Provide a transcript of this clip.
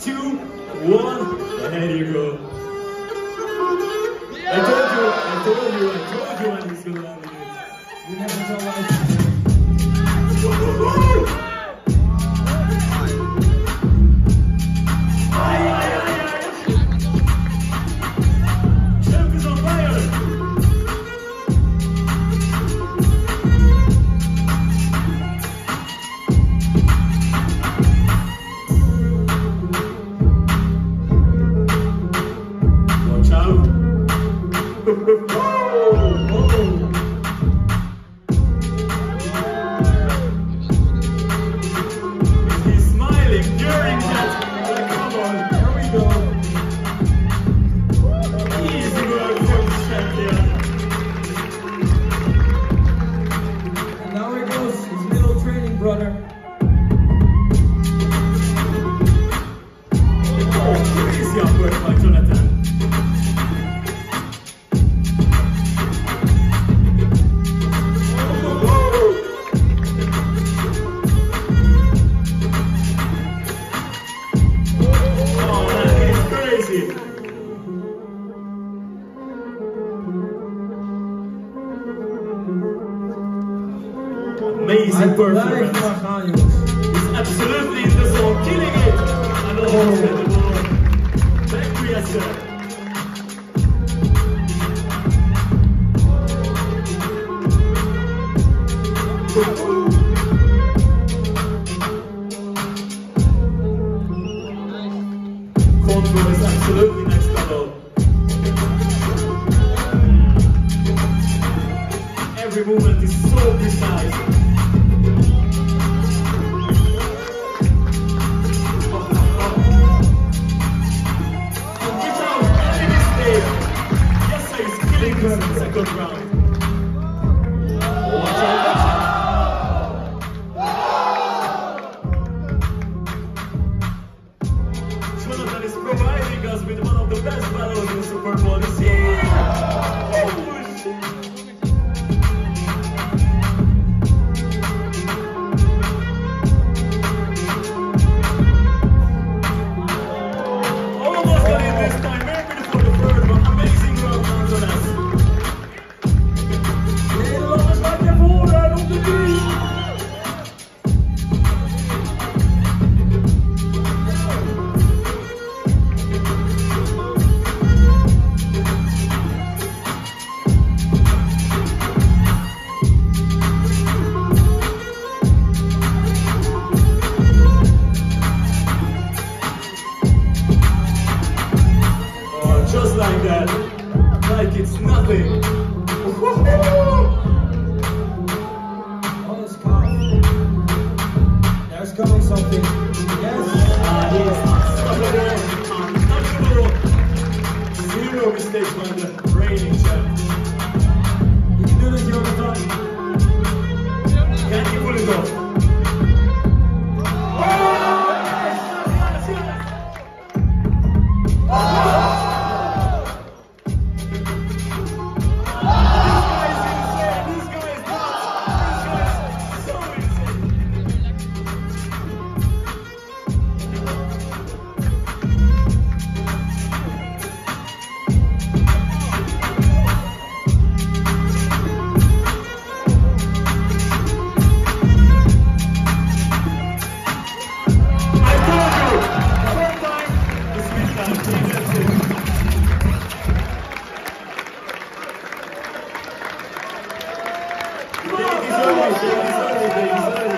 2, 1, and there you go. Yeah! I told you I was gonna love it. You never saw life. Amazing performance. It's absolutely in the zone, killing it. And always get the ball. Thank you, Jesse. Control is absolutely next level. Every movement is so precise. Second round. Watch out, watch out. Jonathan is providing us with one of the best battles in Super Bowl this year. Almost got it this time. Very beautiful for the third one. Amazing round on us. Just like that, like it's nothing. Oh, it's coming. There's coming something. Yes. He's zero mistakes when the reigning champ. You can do this, Jonathan. Can you pull it off? Thank you so much.